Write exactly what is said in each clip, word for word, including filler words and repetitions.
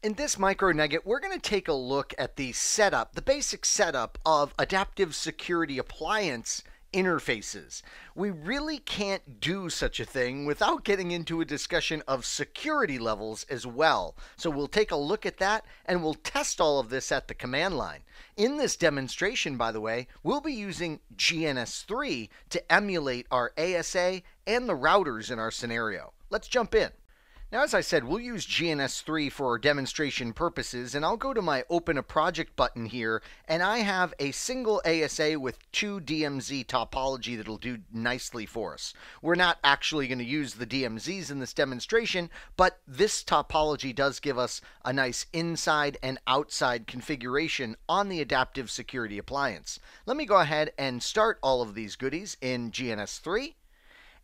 In this micro nugget, we're going to take a look at the setup, the basic setup of adaptive security appliance interfaces. We really can't do such a thing without getting into a discussion of security levels as well. So we'll take a look at that and we'll test all of this at the command line. In this demonstration, by the way, we'll be using G N S three to emulate our A S A and the routers in our scenario. Let's jump in. Now, as I said, we'll use G N S three for our demonstration purposes, and I'll go to my Open a Project button here, and I have a single A S A with two D M Z topology that'll do nicely for us. We're not actually going to use the D M Zs in this demonstration, but this topology does give us a nice inside and outside configuration on the adaptive security appliance. Let me go ahead and start all of these goodies in G N S three.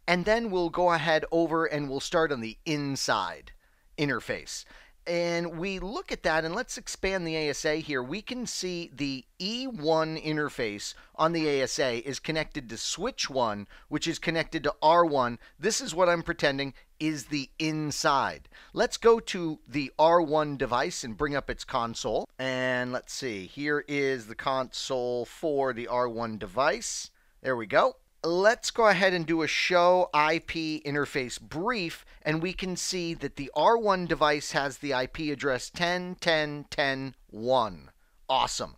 And then we'll go ahead over and we'll start on the inside interface. And we look at that, and let's expand the A S A here. We can see the E one interface on the A S A is connected to switch one, which is connected to R one. This is what I'm pretending is the inside. Let's go to the R one device and bring up its console. And let's see, here is the console for the R one device. There we go. Let's go ahead and do a show I P interface brief, and we can see that the R one device has the I P address ten dot ten dot ten dot one. Awesome.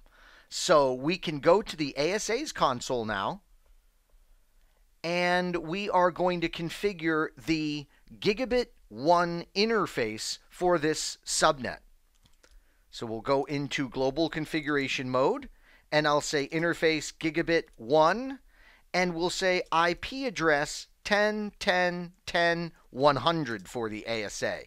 So we can go to the A S A's console now, and we are going to configure the Gigabit one interface for this subnet. So we'll go into global configuration mode, and I'll say interface Gigabit one. And we'll say I P address ten dot ten dot ten dot one hundred for the A S A.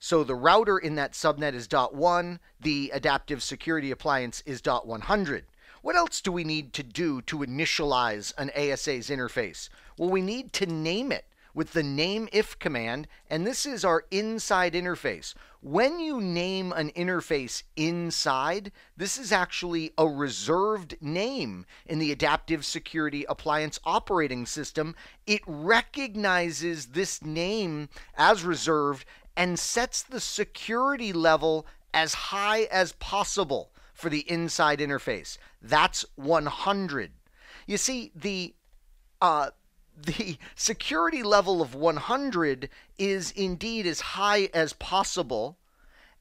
So the router in that subnet is dot one, the adaptive security appliance is dot one hundred. What else do we need to do to initialize an A S A's interface? Well, we need to name it with the name if command, and this is our inside interface. When you name an interface inside, this is actually a reserved name in the Adaptive Security Appliance operating system. It recognizes this name as reserved and sets the security level as high as possible for the inside interface. That's one hundred. You see, the uh, The security level of one hundred is indeed as high as possible,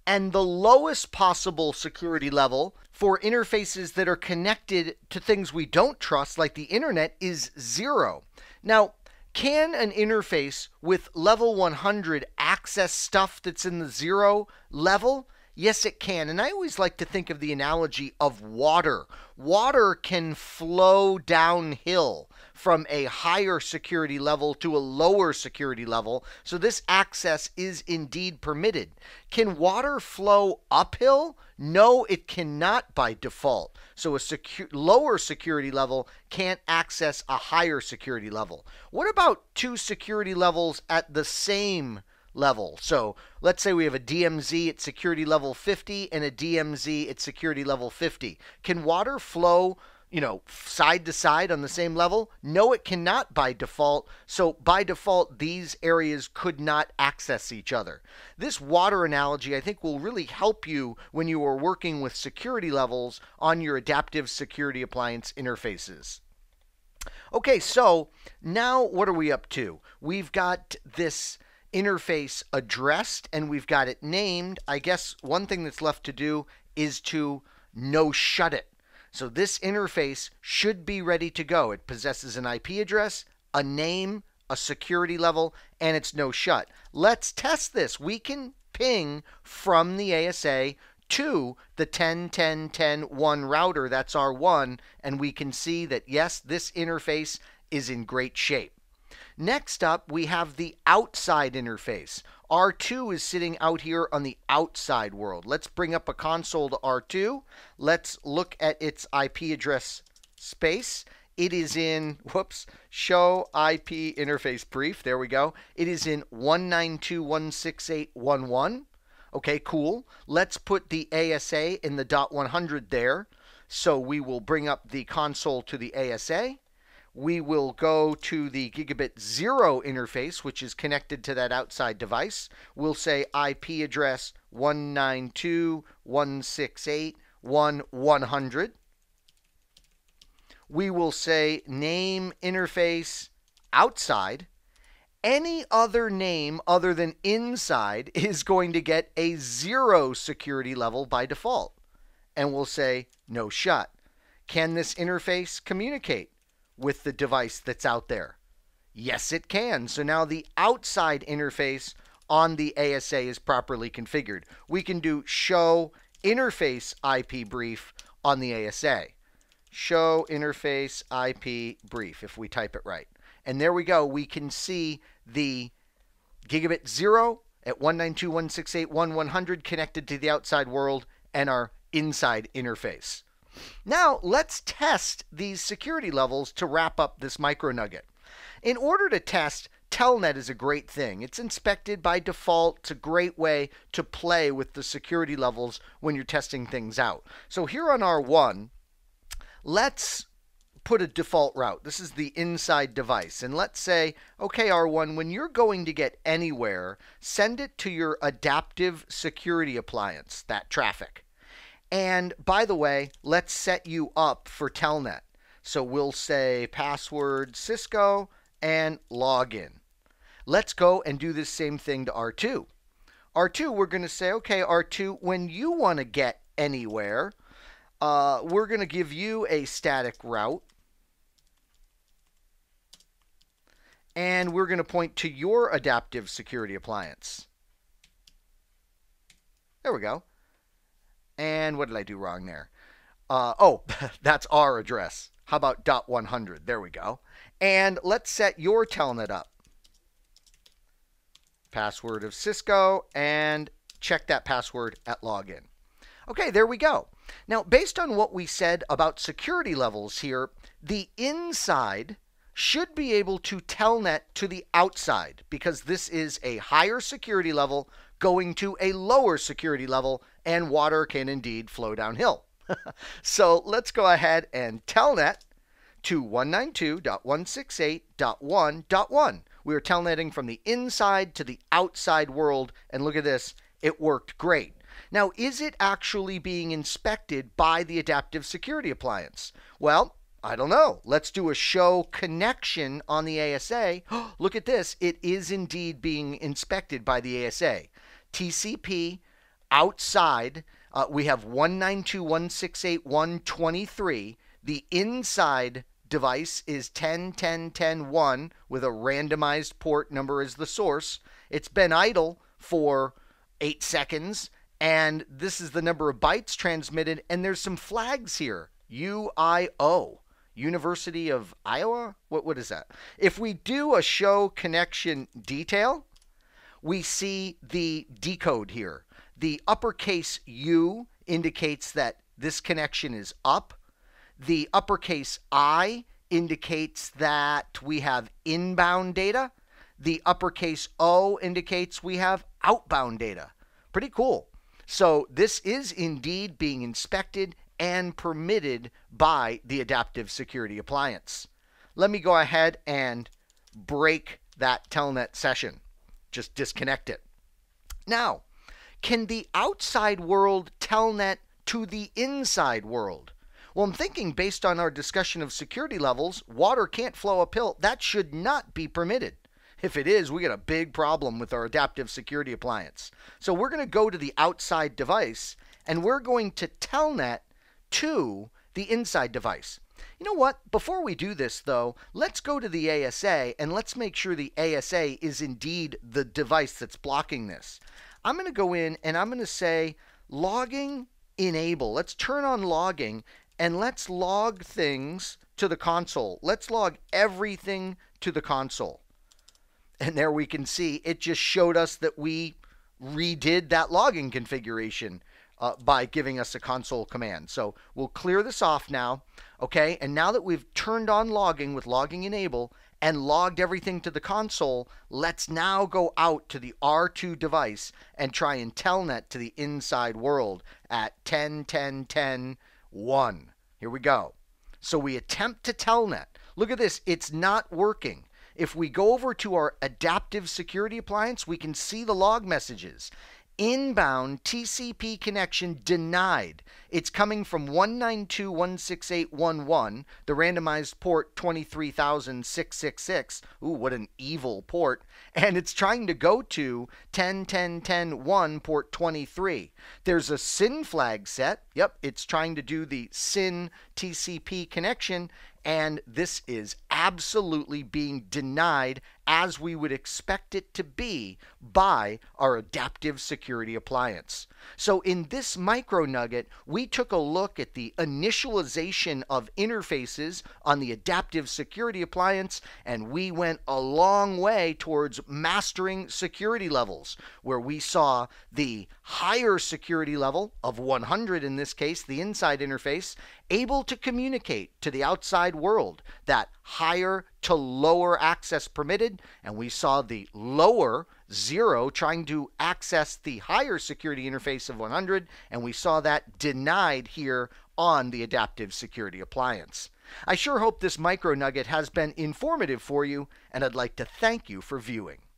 and the lowest possible security level for interfaces that are connected to things we don't trust, like the internet, is zero. Now, can an interface with level one hundred access stuff that's in the zero level? Yes, it can. And I always like to think of the analogy of water. Water can flow downhill from a higher security level to a lower security level. So this access is indeed permitted. Can water flow uphill? No, it cannot by default. So a secu- lower security level can't access a higher security level. What about two security levels at the same level? So let's say we have a D M Z at security level fifty and a D M Z at security level fifty. Can water flow, you know, side to side on the same level? No, it cannot by default. So by default, these areas could not access each other. This water analogy, I think, will really help you when you are working with security levels on your adaptive security appliance interfaces. Okay, so now what are we up to? We've got this interface addressed and we've got it named. I guess one thing that's left to do is to no shut it. So this interface should be ready to go. It possesses an I P address, a name, a security level, and it's no shut. Let's test this. We can ping from the A S A to the ten dot ten dot ten dot one router, that's R one, and we can see that yes, this interface is in great shape. Next up, we have the outside interface. R two is sitting out here on the outside world. Let's bring up a console to R two. Let's look at its I P address space. It is in, whoops, show I P interface brief. There we go. It is in one nine two dot one six eight dot one one. Okay, cool. Let's put the A S A in the dot one hundred there. So we will bring up the console to the A S A. we will go to the gigabit zero interface, which is connected to that outside device. We'll say I P address one ninety-two dot one sixty-eight dot one dot one hundred. We will say name interface outside. Any other name other than inside is going to get a zero security level by default. And we'll say no shut. Can this interface communicate with the device that's out there? Yes, it can. So now the outside interface on the A S A is properly configured. We can do show interface I P brief on the A S A. Show interface I P brief if we type it right. And there we go. We can see the gigabit zero at one ninety-two dot one sixty-eight dot one dot one hundred connected to the outside world and our inside interface. Now let's test these security levels to wrap up this micro nugget. In order to test, Telnet is a great thing. It's inspected by default. It's a great way to play with the security levels when you're testing things out. So here on R one, let's put a default route. This is the inside device. And let's say, okay, R one, when you're going to get anywhere, send it to your adaptive security appliance, that traffic. And by the way, let's set you up for Telnet. So we'll say password Cisco and login. Let's go and do this same thing to R two. R two, we're going to say, okay, R two, when you want to get anywhere, uh, we're going to give you a static route. And we're going to point to your adaptive security appliance. There we go. And what did I do wrong there? Uh, oh, that's our address. How about dot one hundred? There we go. And let's set your Telnet up. Password of Cisco and check that password at login. Okay, there we go. Now, based on what we said about security levels here, the inside should be able to Telnet to the outside because this is a higher security level going to a lower security level, and water can indeed flow downhill. So let's go ahead and telnet to one ninety-two dot one sixty-eight dot one dot one. We are telnetting from the inside to the outside world, and look at this, it worked great. Now, is it actually being inspected by the adaptive security appliance? Well, I don't know. Let's do a show connection on the A S A. Look at this. It is indeed being inspected by the A S A. T C P outside. Uh, we have one ninety-two dot one sixty-eight dot one twenty-three. The inside device is ten dot ten dot ten dot one with a randomized port number as the source. It's been idle for eight seconds. And this is the number of bytes transmitted. And there's some flags here. U I O. University of Iowa? What, what is that? If we do a show connection detail, we see the decode here. The uppercase U indicates that this connection is up. The uppercase I indicates that we have inbound data. The uppercase O indicates we have outbound data. Pretty cool. So this is indeed being inspected and permitted by the adaptive security appliance. Let me go ahead and break that Telnet session. Just disconnect it. Now, can the outside world Telnet to the inside world? Well, I'm thinking based on our discussion of security levels, water can't flow uphill. That should not be permitted. If it is, we got a big problem with our adaptive security appliance. So we're going to go to the outside device, and we're going to Telnet to the inside device. You know what? Before we do this, though, let's go to the A S A and let's make sure the A S A is indeed the device that's blocking this. I'm going to go in and I'm going to say logging enable. Let's turn on logging and let's log things to the console. Let's log everything to the console. And there we can see it just showed us that we redid that logging configuration. Uh, by giving us a console command. So we'll clear this off now. Okay, and now that we've turned on logging with logging enable and logged everything to the console, let's now go out to the R two device and try and telnet to the inside world at ten dot ten dot ten dot one. Here we go. So we attempt to telnet. Look at this, it's not working. If we go over to our adaptive security appliance, we can see the log messages. Inbound T C P connection denied. It's coming from one nine two dot one six eight dot one one, the randomized port twenty-three thousand six hundred sixty-six. Ooh, what an evil port. And it's trying to go to ten dot ten dot ten dot one port twenty-three. There's a S Y N flag set. Yep, it's trying to do the S Y N T C P connection. And this is absolutely being denied, as we would expect it to be, by our adaptive security appliance. So in this micro nugget, we took a look at the initialization of interfaces on the adaptive security appliance, and we went a long way towards mastering security levels, where we saw the higher security level of one hundred, in this case, the inside interface, able to communicate to the outside world, that higher to lower access permitted, and we saw the lower zero trying to access the higher security interface of one hundred, and we saw that denied here on the adaptive security appliance. I sure hope this micro nugget has been informative for you, and I'd like to thank you for viewing.